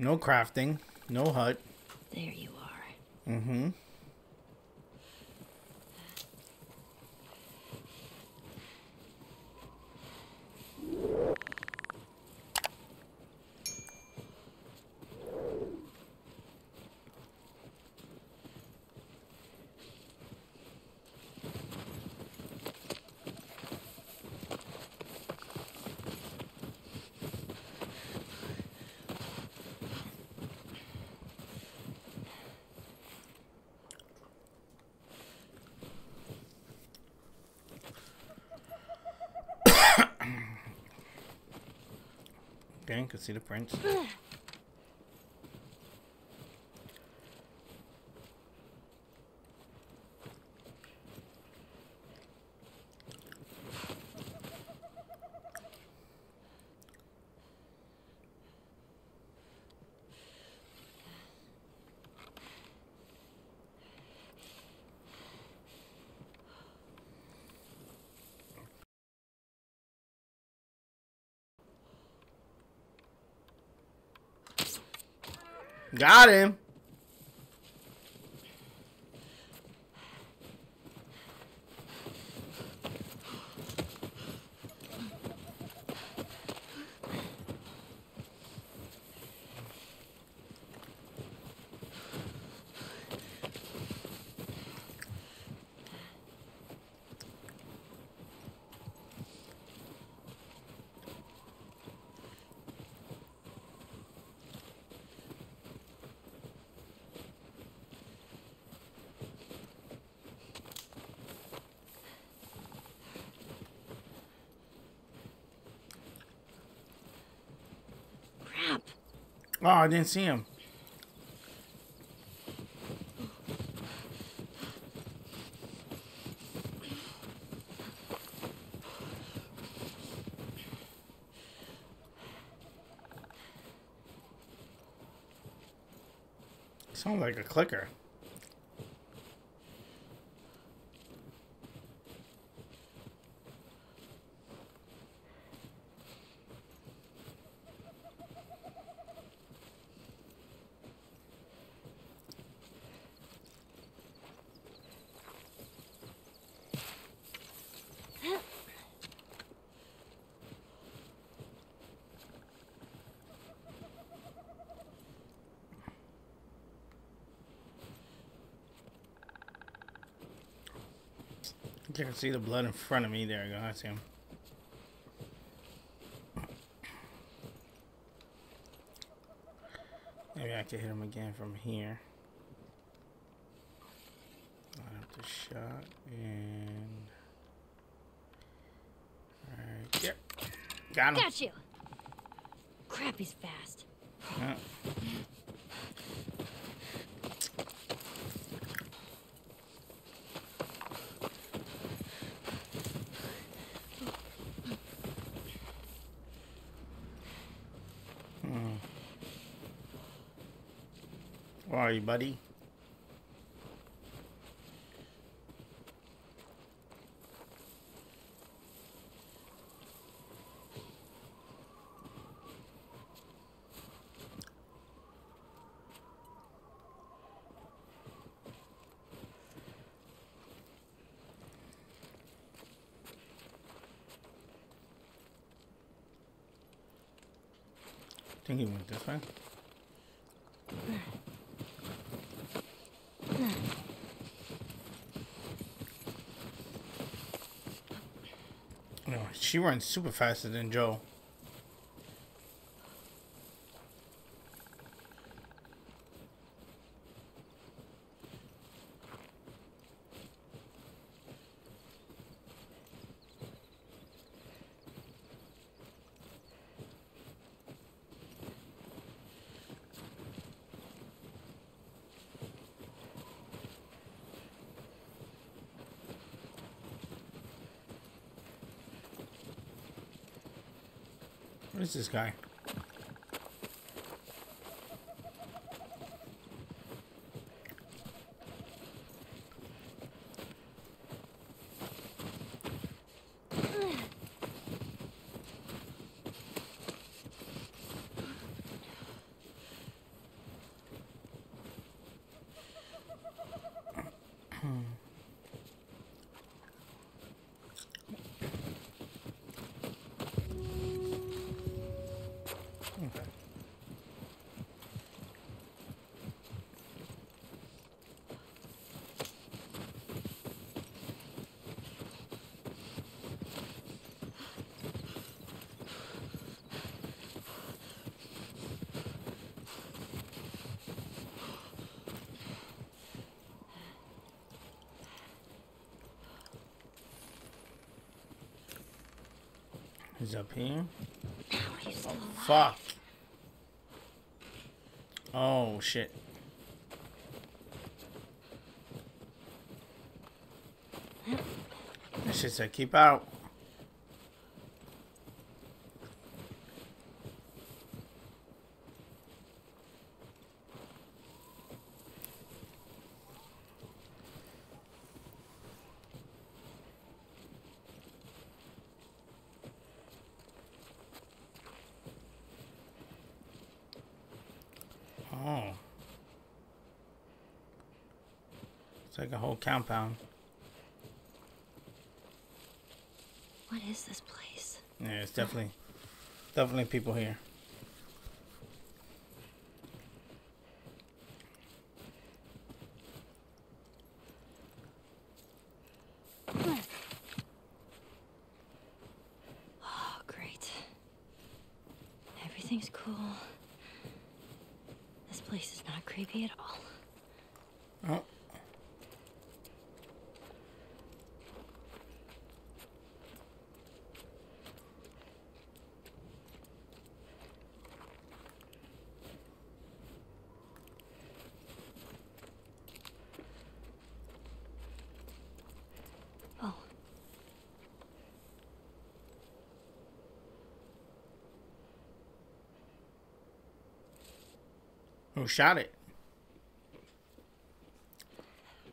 No crafting. No hut. There you are. Mm-hmm. Okay, you can see the prints. Got him. Oh, I didn't see him. Sounds like a clicker. I can see the blood in front of me. There we go. I see him. Maybe I can hit him again from here. Line up the shot and. Alright. Yep. Got him. Got you. Crap, he's fast. Yeah. Where are you, buddy? I think he went this way. She runs super faster than Joel. Where's this guy? He's up here. Oh, fuck. Oh, shit. That shit said keep out. Like a whole compound. What is this place? Yeah, it's definitely people here. Oh, great. Everything's cool. This place is not creepy at all. Oh. Who shot it?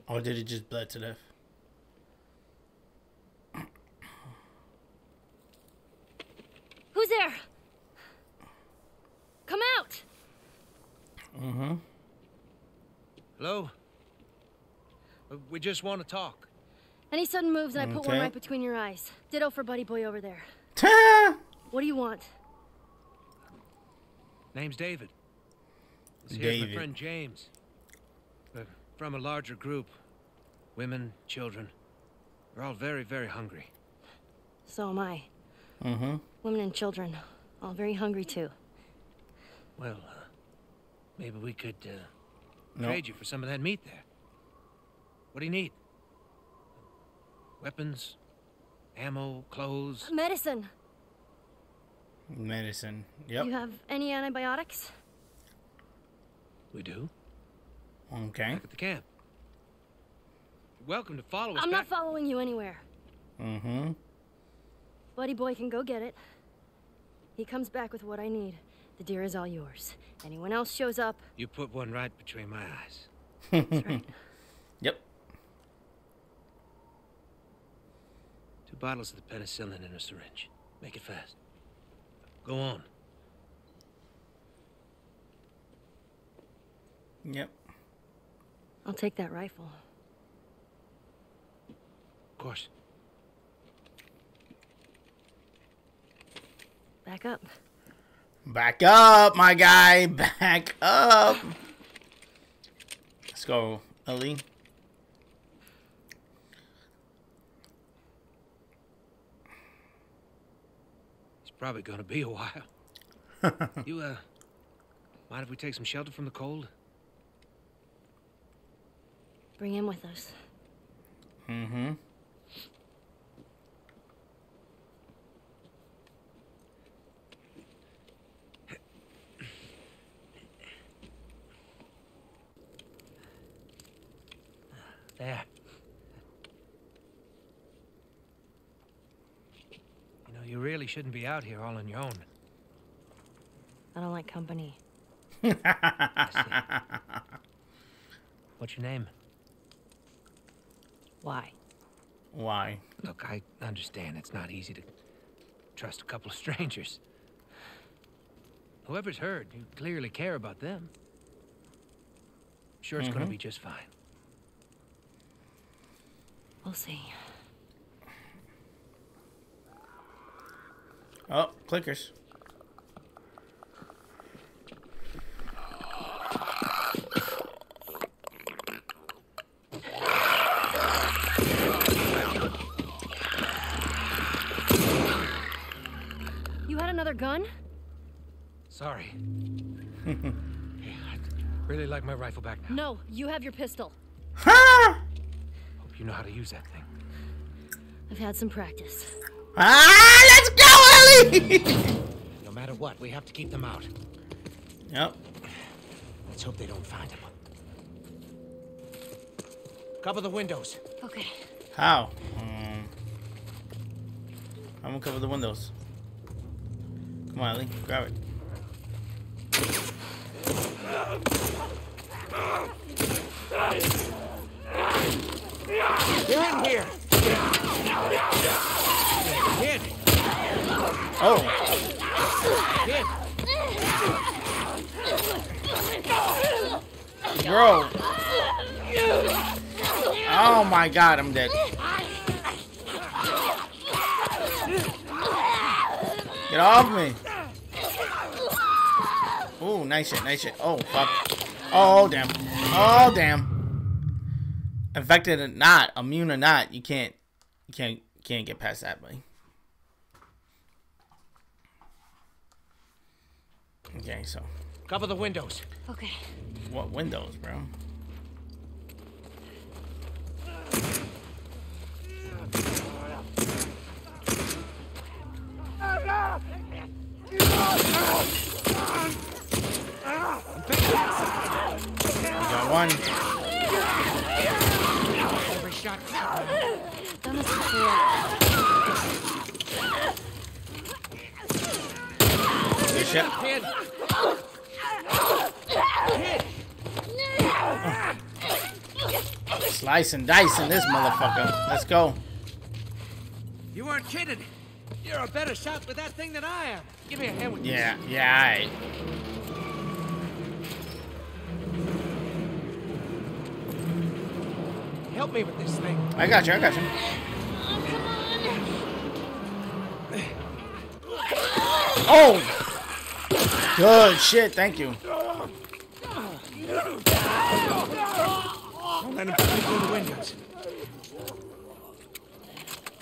Or did it just blood to death? Who's there? Come out. Mm-hmm. Hello? We just want to talk. Any sudden moves, and I put one right between your eyes. Ditto for buddy boy over there. What do you want? Name's David. Here's my friend James. We're from a larger group. Women, children. We're all very, very hungry. So am I. Mm-hmm. Women and children. All very hungry, too. Well, maybe we could trade you for some of that meat there. What do you need? Weapons? Ammo? Clothes? Medicine. Medicine. Yep. You have any antibiotics? We do. Okay. Back at the camp. You're welcome to follow us. I'm not following you anywhere. Mm-hmm. Buddy boy can go get it. He comes back with what I need. The deer is all yours. Anyone else shows up. You put one right between my eyes. That's right. Yep. 2 bottles of the penicillin and a syringe. Make it fast. Go on. Yep. I'll take that rifle. Of course. Back up. Back up, my guy. Back up. Let's go, Ellie. It's probably gonna be a while. You, mind if we take some shelter from the cold? Bring him with us. Mm-hmm. There. You know, you really shouldn't be out here all on your own. I don't like company. I see. What's your name? Why? Why? Look, I understand it's not easy to trust a couple of strangers. Whoever's heard, you clearly care about them. I'm sure it's gonna be just fine. We'll see. Oh, clickers. Gun? Sorry. I'd really like my rifle back now. No, you have your pistol. Hope you know how to use that thing. I've had some practice. Ah, let's go, No matter what, we have to keep them out. Yep. Let's hope they don't find them. Cover the windows. Okay. How? I'm gonna cover the windows. Come on, Ellie, grab it. They're in here. Kid. Oh. Kid. Bro. Oh my God, I'm dead. Get off me. Ooh, nice shit, nice shit. Oh, fuck. Oh, damn. Oh, damn. Infected or not, immune or not, you can't get past that, buddy. Okay, so. Cover the windows. Okay. What windows, bro? Got one. Every shot. Good shit. Slice and dice in this motherfucker. Let's go. You weren't kidding. You're a better shot with that thing than I am. Give me a hand with this. Yeah, yeah, I... Help me with this thing. I got you, I got you. Oh, come on. Oh! Good shit, thank you. Don't let him peek through the windows.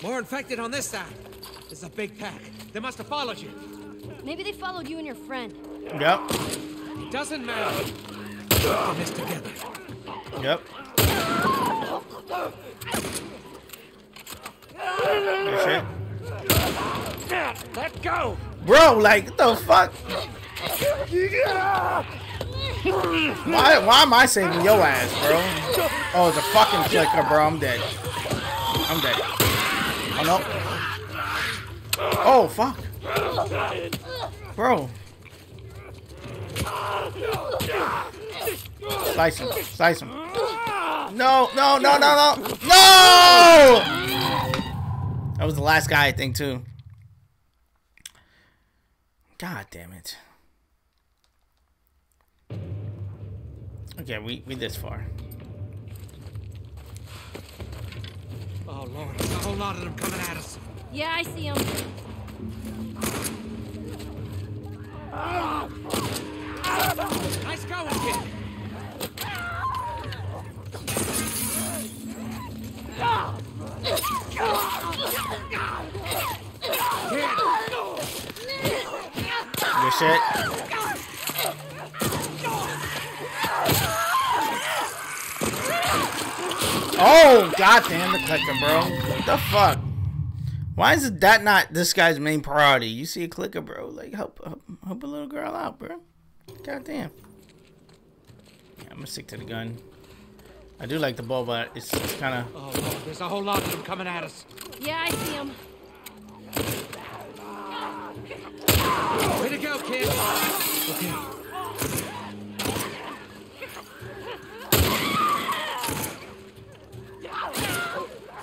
More infected on this side. It's a big pack. They must have followed you. Maybe they followed you and your friend. Yep. It doesn't matter. We're in this together. Yep. Shit. Let go. Bro, like, what the fuck? Why am I saving your ass, bro? Oh, the fucking flicker, bro. I'm dead. I'm dead. Oh, no. Oh, fuck. Bro. Slice him. Slice him. No, no, no, no, no. No! That was the last guy, I think, too. God damn it. Okay, we this far. Oh, Lord. There's a whole lot of them coming at us. Yeah, I see him. Nice going, kid. Good shit. Oh, goddamn the clicking, bro. What the fuck? Why is that not this guy's main priority? You see a clicker, bro. Like, help a little girl out, bro. Goddamn. Yeah, I'm gonna stick to the gun. I do like the ball, but it's kind of. Oh, Lord, there's a whole lot of them coming at us. Yeah, I see them. Way to go, kid. Okay.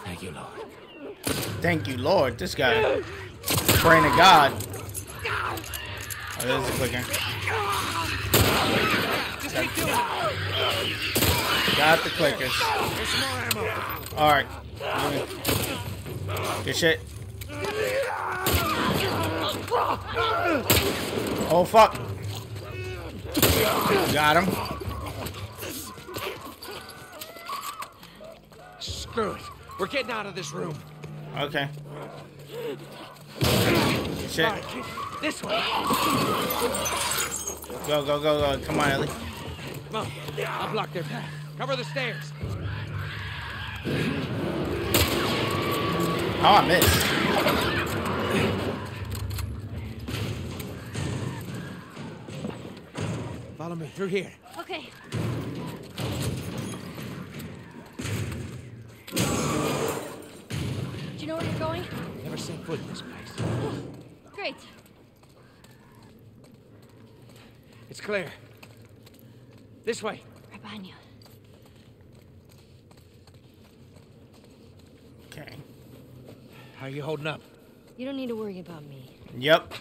Thank you, Lord. Thank you, Lord. This guy. Praying to God. Oh, there's a clicker. Got the clickers. Alright. Good shit. Oh, fuck. Got him. Screw it. We're getting out of this room. Okay. Shit. This way. Go, go, go, go. Come on, Ellie. Come on. I'll block their path. Cover the stairs. Oh, I missed. through here. Okay. Do you know where you're going? Never set foot in this place. Oh, great. It's clear. This way. Right behind you. Okay. How are you holding up? You don't need to worry about me. Yep.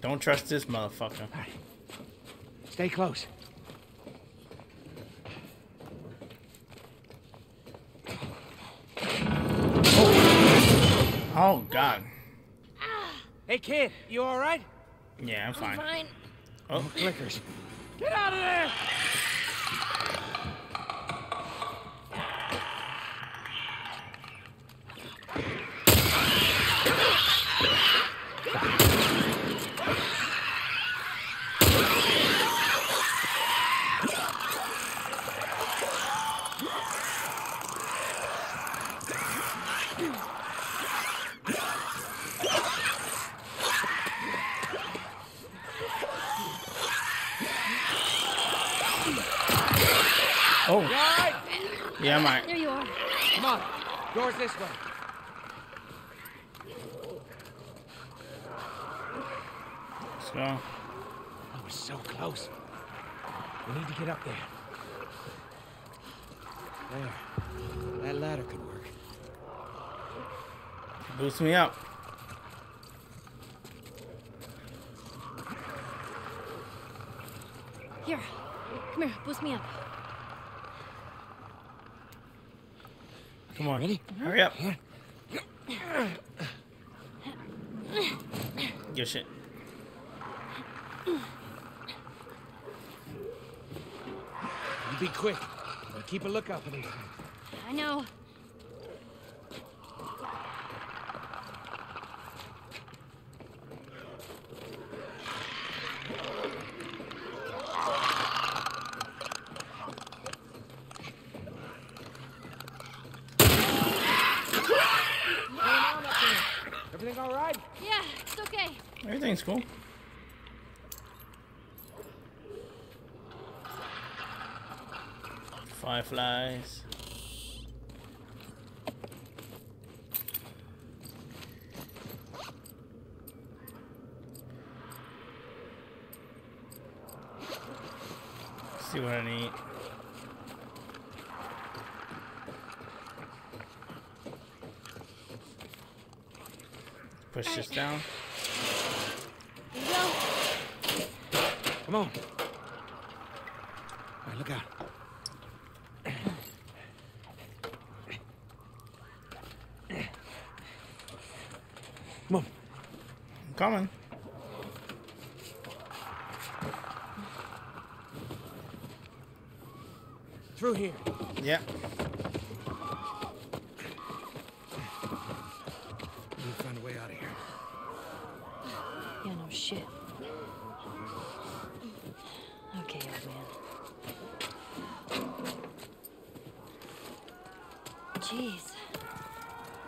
Don't trust this motherfucker. All right. Stay close. Oh, oh God. Hey, kid, you all right? Yeah, I'm fine. Oh, clickers. Get out of there! Oh. Right. Yeah, I'm right. There you are. Come on. Door's this way. Let's go. I was so close. We need to get up there. There. That ladder could work. Boost me up. Here. Come here. Boost me up. Come on, ready? Hurry up. Your shit. You be quick. Keep a lookout for these things. I know. Everything's cool. Fireflies. See what I need. Push this down. Come on. All right, look out. Come on. I'm coming. Through here. Yeah. We need to find a way out of here. Yeah, no shit. Okay, old man. Jeez.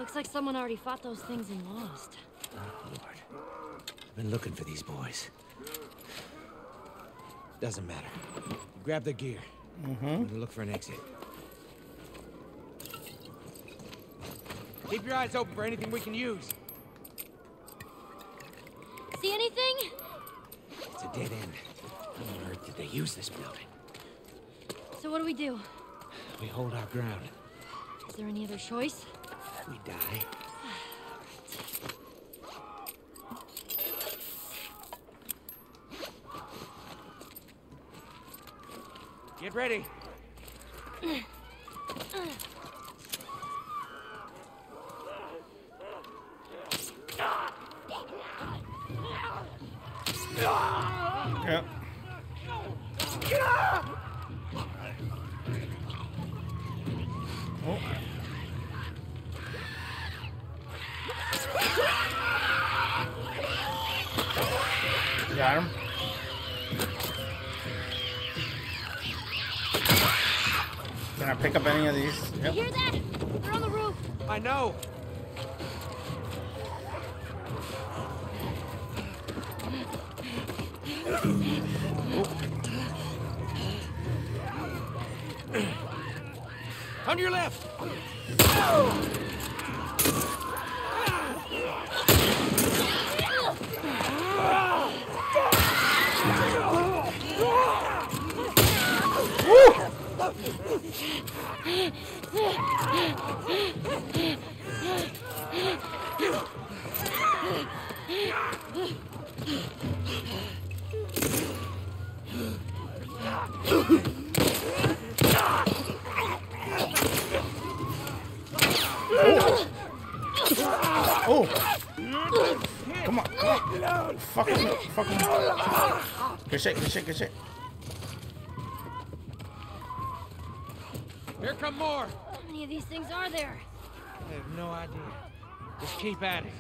Looks like someone already fought those things and lost. Oh, Lord. I've been looking for these boys. Doesn't matter. Grab their gear. Mm-hmm. I'm gonna look for an exit. Keep your eyes open for anything we can use. See anything? It's a dead end. How on earth did they use this building? So what do we do? We hold our ground. Is there any other choice? We die. Get ready. Yep. Oh. Got him. Can I pick up any of these? Yep. You hear that? They're on the roof. I know. Oh. On your left! Come on. Fuck him. Good shit. Here come more. How many of these things are there? I have no idea. Just keep at it.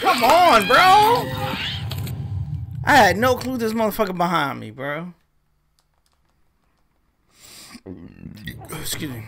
Come on, bro! I had no clue this motherfucker behind me, bro. Excuse me.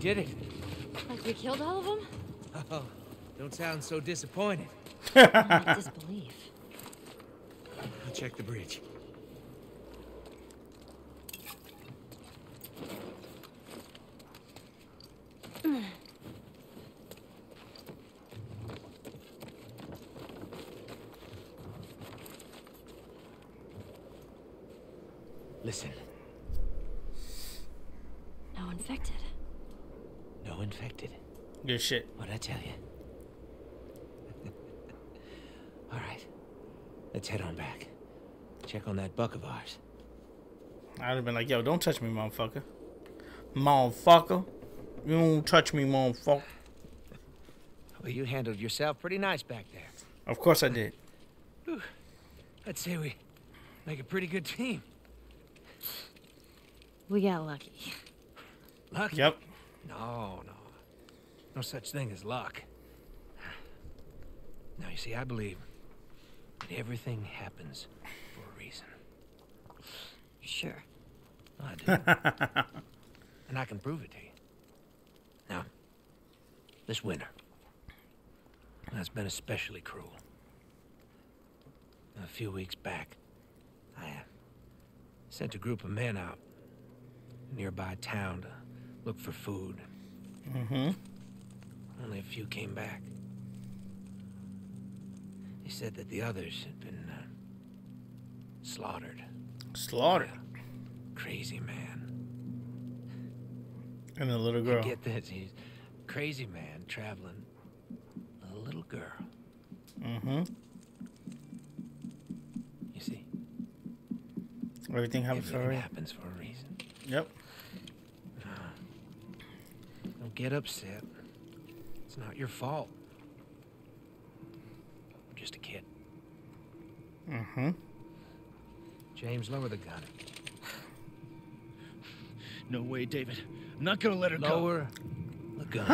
Did it. Like we killed all of them? Oh, don't sound so disappointed. I disbelieve. I'll check the bridge. Listen. No infected. Good shit. What'd I tell you? All right, let's head on back. Check on that buck of ours. I'd have been like, yo, don't touch me, motherfucker. You don't touch me, motherfucker. Well, you handled yourself pretty nice back there. Of course I did. I'd say we make a pretty good team. We got lucky. Lucky? Yep. No such thing as luck. Now, you see, I believe that everything happens for a reason. Sure. I do. And I can prove it to you. Now, this winter has been especially cruel. A few weeks back, I sent a group of men out to a nearby town to look for food. Mm-hmm. Only a few came back. They said that the others had been slaughtered. Slaughtered? crazy man. And a little girl. Get this, he's crazy man traveling a little girl. Mm-hmm. You see? Everything happens for a reason. Yep. Don't get upset. It's not your fault. I'm just a kid. Mm-hmm. James, lower the gun. No way, David. I'm not gonna let her go. Lower the gun.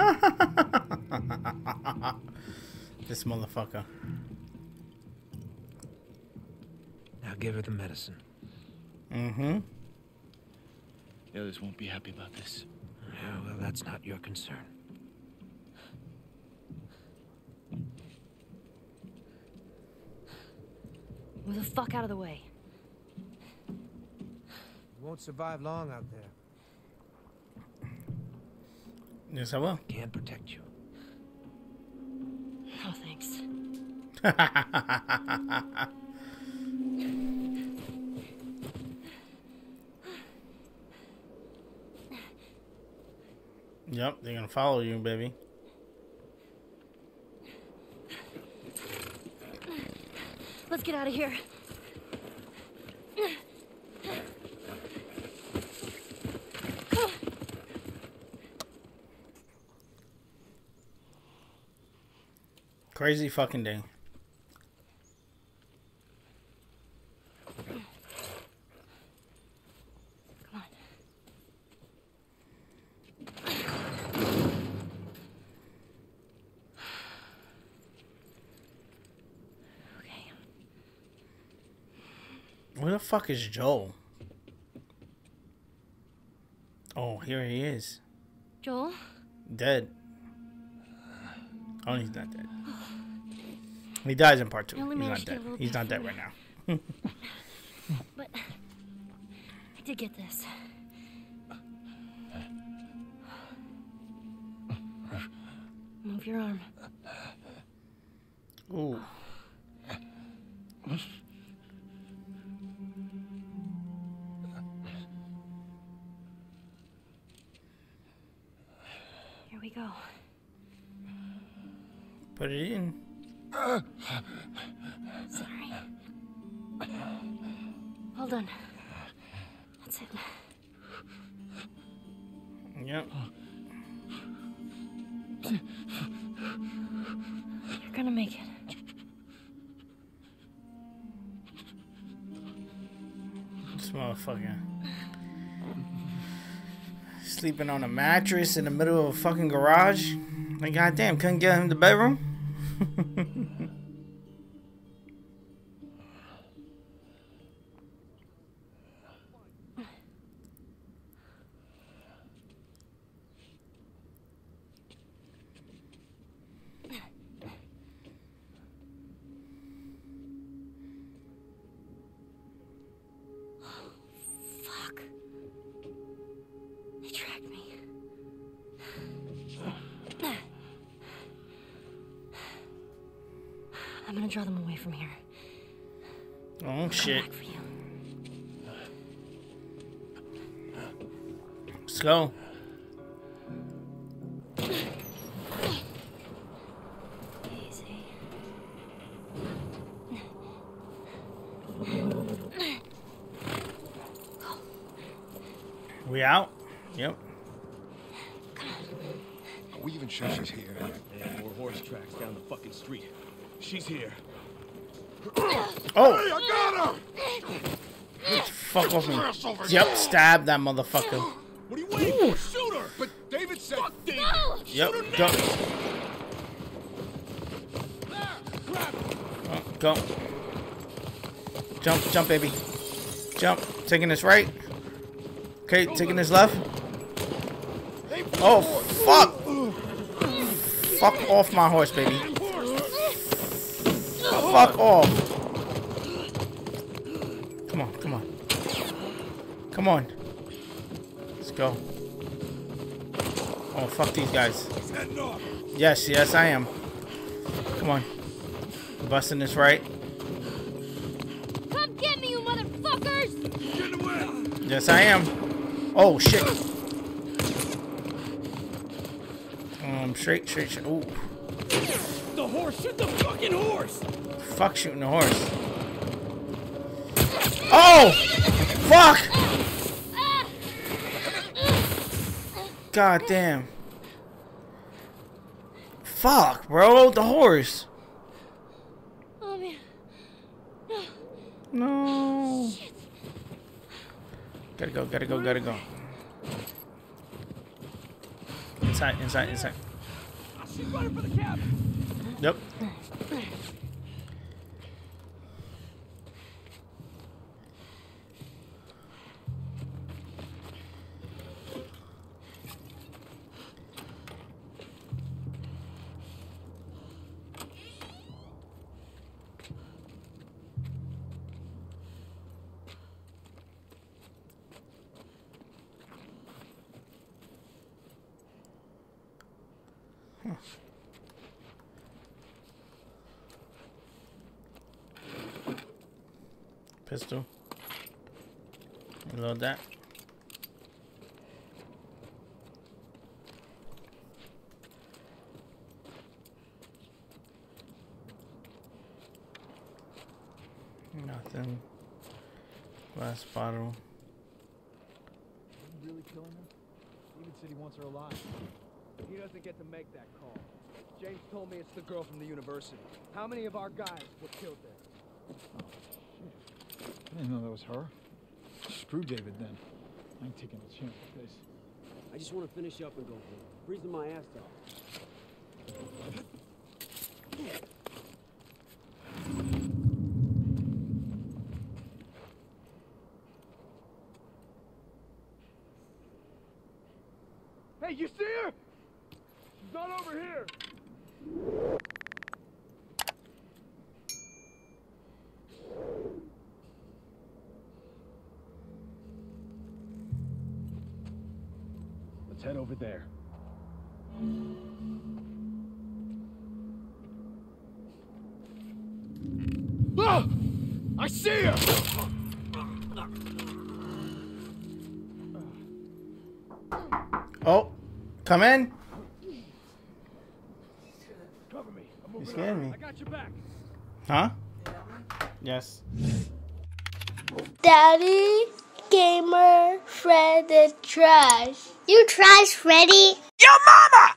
This motherfucker. Now give her the medicine. Mm-hmm. The others won't be happy about this. Yeah, well, that's not your concern. Move the fuck out of the way. You won't survive long out there. Yes, I will. I can't protect you. Oh, thanks. Yep, they're gonna follow you, baby. Let's get out of here. Crazy fucking day. Come on. Okay. Where the fuck is Joel? Oh, here he is. Joel? Dead. Oh, he's not dead. He dies in part 2. He's not dead. He's not dead right now. But I did get this. Move your arm. Ooh. Here we go. Put it in. Sorry. Hold on. That's it. Yep. You're gonna make it. This motherfucker. Sleeping on a mattress in the middle of a fucking garage. Like, goddamn, couldn't get him to the bedroom? I'm gonna draw them away from here. Oh shit! Let's go. Easy. We out? Yep. Are we even sure she's here? More horse tracks down the fucking street. She's here. Oh! Hey, I got her! Get the fuck off me. Yep, stab that motherfucker. What are you waiting for? Shoot her! But David said, fuck David. No. Yep, go. Oh, go. Jump, jump, baby. Jump. Taking this right. Okay, taking this left. Oh, fuck! Fuck off my horse, baby. Fuck off. Come on, come on. Come on. Let's go. Oh, fuck these guys. Yes, yes, I am. Come on. Busting this right. Come get me, you motherfuckers! Yes, I am. Oh, shit. Straight. Ooh. The horse. Shoot the fucking horse. Fuck shooting the horse. Oh! Fuck! God damn. Fuck, bro. The horse. Oh, man. No. Shit. Gotta go. Inside. She's running for the cab. Yep. Pistol. Reload that. Nothing. Glass bottle. Really killing her? Even said he wants her alive. He doesn't get to make that call. James told me it's the girl from the university. How many of our guys were killed there? Oh, shit. I didn't know that was her. Screw David then. I ain't taking a chance with this. I just want to finish up and go home. Freezing my ass off. Hey, you see her? She's not over here. Let's head over there. Ah! I see her. Oh. Come in. Cover me. You scared me. I got your back. Huh? Yes. Daddy Gamer Fred is trash. You trash, Freddy? Your mama!